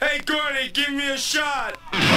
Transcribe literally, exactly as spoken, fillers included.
Hey, Gordy, give me a shot!